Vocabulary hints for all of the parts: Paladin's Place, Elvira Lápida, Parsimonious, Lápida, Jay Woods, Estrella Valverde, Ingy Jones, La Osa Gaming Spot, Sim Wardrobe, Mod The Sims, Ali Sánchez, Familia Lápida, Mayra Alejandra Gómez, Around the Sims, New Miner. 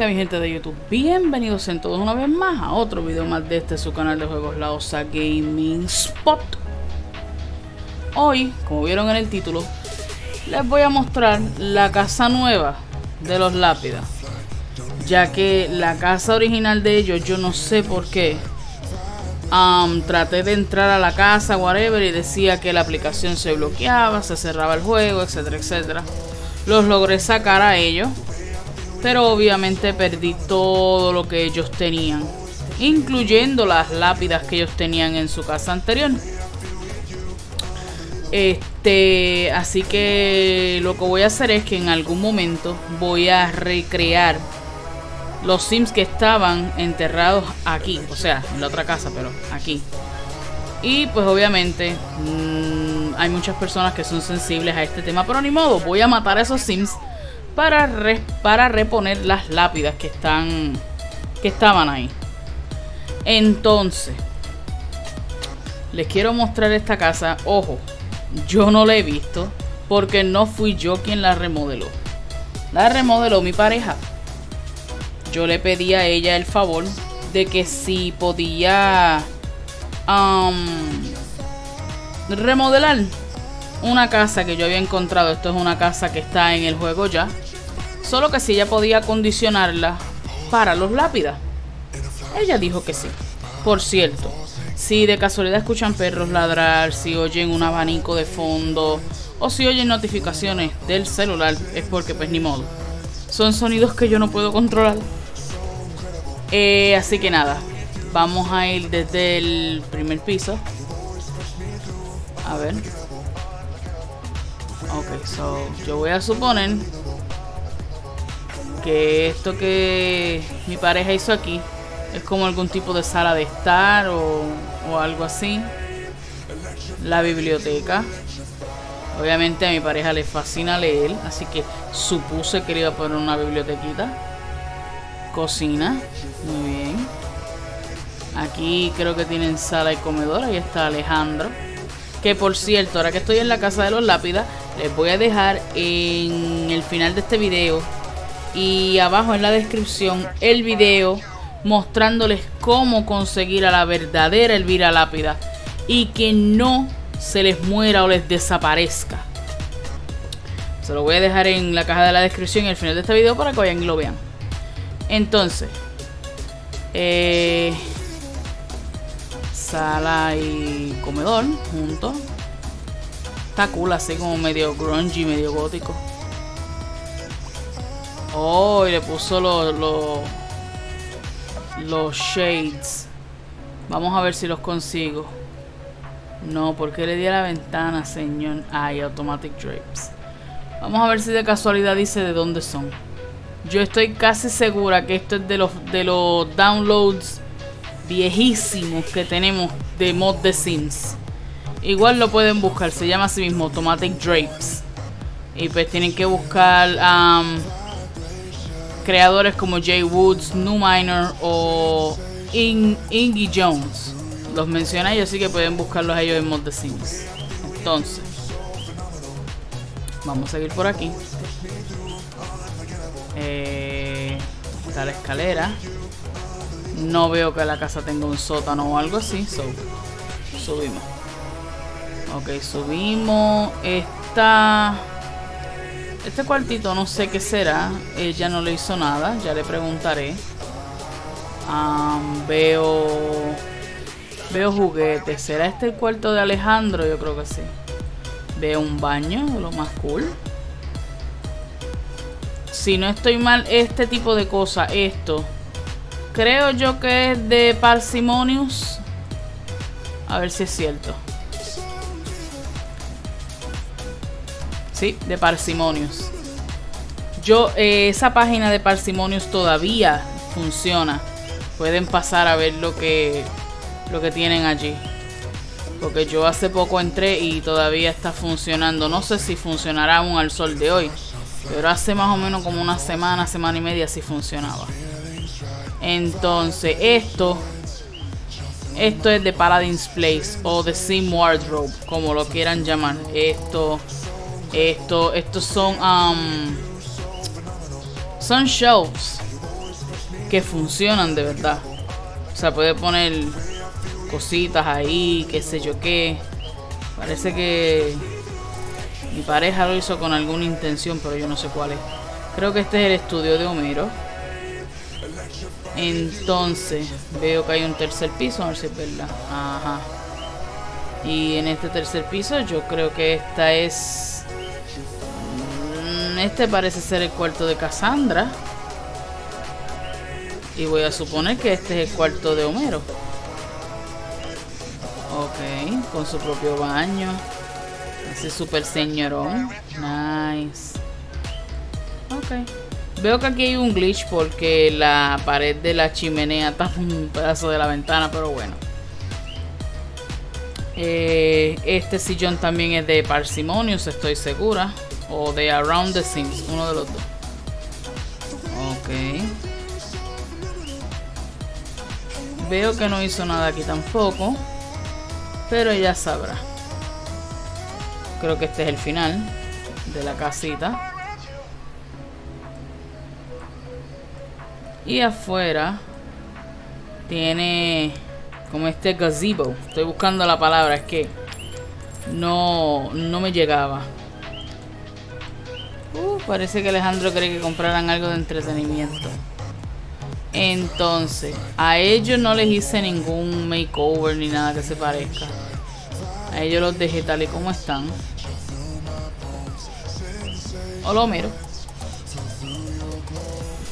que mi gente de YouTube, bienvenidos en todos una vez más a otro video más de este su canal de juegos La Osa Gaming Spot. Hoy, como vieron en el título, les voy a mostrar la casa nueva de los Lápida, ya que la casa original de ellos, yo no sé por qué, traté de entrar a la casa, whatever, y decía que la aplicación se bloqueaba, se cerraba el juego, etcétera, etcétera. Los logré sacar a ellos, pero obviamente perdí todo lo que ellos tenían, incluyendo las lápidas que ellos tenían en su casa anterior. Así que lo que voy a hacer es que en algún momento voy a recrear los Sims que estaban enterrados aquí, o sea, en la otra casa, pero aquí. Y pues obviamente hay muchas personas que son sensibles a este tema, pero ni modo, voy a matar a esos Sims para reponer las lápidas que estaban ahí. Entonces, les quiero mostrar esta casa. Ojo, yo no la he visto porque no fui yo quien la remodeló. La remodeló mi pareja. Yo le pedí a ella el favor de que si podía remodelar una casa que yo había encontrado. Esto es una casa que está en el juego ya, solo que si ella podía acondicionarla para los lápidas. Ella dijo que sí. Por cierto, si de casualidad escuchan perros ladrar, si oyen un abanico de fondo o si oyen notificaciones del celular, es porque pues ni modo, son sonidos que yo no puedo controlar. Así que nada, vamos a ir desde el primer piso. A ver. Ok, so yo voy a suponer que esto que mi pareja hizo aquí es como algún tipo de sala de estar o algo así. La biblioteca. Obviamente a mi pareja le fascina leer, así que supuse que le iba a poner una bibliotequita. Cocina, muy bien. Aquí creo que tienen sala y comedor. Ahí está Alejandro. Que por cierto, ahora que estoy en la casa de los Lápida, les voy a dejar en el final de este video y abajo en la descripción el video mostrándoles cómo conseguir a la verdadera Elvira Lápida y que no se les muera o les desaparezca. Se lo voy a dejar en la caja de la descripción en el final de este video para que vayan y lo vean. Entonces, sala y comedor juntos. Está cool, así como medio grungy, medio gótico. Oh, y le puso los shades. Vamos a ver si los consigo. No, porque le di a la ventana, señor. Ay, automatic drapes. Vamos a ver si de casualidad dice de dónde son. Yo estoy casi segura que esto es de los downloads viejísimos que tenemos de Mod The Sims. Igual lo pueden buscar, se llama así mismo, automatic drapes. Y pues tienen que buscar creadores como Jay Woods, New Miner o Ingy Jones. Los mencioné yo, así que pueden buscarlos ellos en Mod The Sims. Entonces, vamos a seguir por aquí. Está la escalera. No veo que la casa tenga un sótano o algo así, so subimos. Ok, subimos. Este cuartito no sé qué será. Ella no le hizo nada, ya le preguntaré. Veo juguetes. ¿Será este el cuarto de Alejandro? Yo creo que sí. Veo un baño, lo más cool. Si no estoy mal, este tipo de cosas, esto, creo yo que es de Parsimonious. A ver si es cierto. Sí, de Parsimonious. Yo, esa página de Parsimonious todavía funciona. Pueden pasar a ver lo que tienen allí, porque yo hace poco entré y todavía está funcionando. No sé si funcionará aún al sol de hoy, pero hace más o menos como una semana, semana y media sí funcionaba. Entonces esto es de Paladin's Place o de Sim Wardrobe, como lo quieran llamar. Estos son shelves que funcionan de verdad. O sea, puede poner cositas ahí, qué sé yo qué. Parece que mi pareja lo hizo con alguna intención, pero yo no sé cuál es. Creo que este es el estudio de Homero. Entonces, veo que hay un tercer piso, a ver si es verdad. Ajá. Y en este tercer piso yo creo que esta es... Este parece ser el cuarto de Cassandra. Y voy a suponer que este es el cuarto de Homero. Ok, con su propio baño. Ese súper señorón. Nice. Ok. Veo que aquí hay un glitch porque la pared de la chimenea tapa un pedazo de la ventana, pero bueno. Este sillón también es de Parsimonious, estoy segura. O de Around the Sims, uno de los dos. Ok. Veo que no hizo nada aquí tampoco, pero ella sabrá. Creo que este es el final de la casita. Y afuera tiene como este gazebo. Estoy buscando la palabra, es que no me llegaba. Parece que Alejandro cree que compraran algo de entretenimiento. Entonces, a ellos no les hice ningún makeover ni nada que se parezca. A ellos los dejé tal y como están. O lo miro.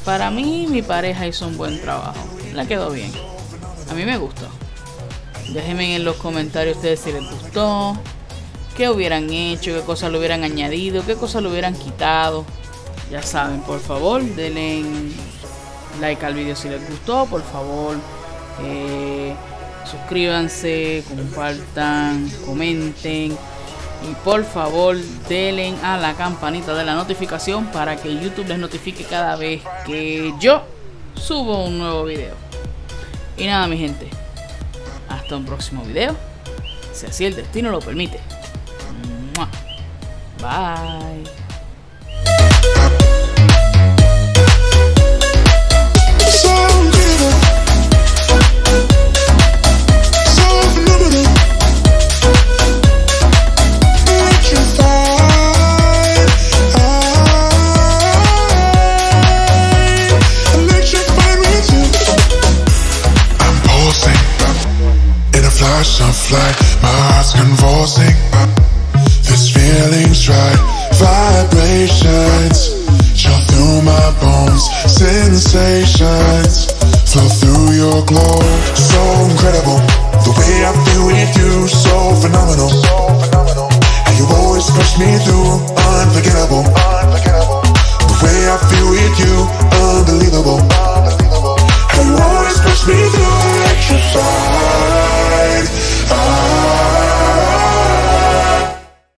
Para mí, mi pareja hizo un buen trabajo. La quedó bien. A mí me gustó. Déjenme en los comentarios ustedes si les gustó. Qué hubieran hecho, qué cosas le hubieran añadido, qué cosas le hubieran quitado. Ya saben, por favor, denle like al video si les gustó. Por favor, suscríbanse, compartan, comenten. Y por favor, denle a la campanita de la notificación para que YouTube les notifique cada vez que yo subo un nuevo video. Y nada, mi gente, hasta un próximo video, si así el destino lo permite. Bye. I fly, my heart's convulsing. This feeling's right. Vibrations jump through my bones. Sensations flow through your glow. So incredible, the way I feel with you, so phenomenal. How you always push me through, unforgettable.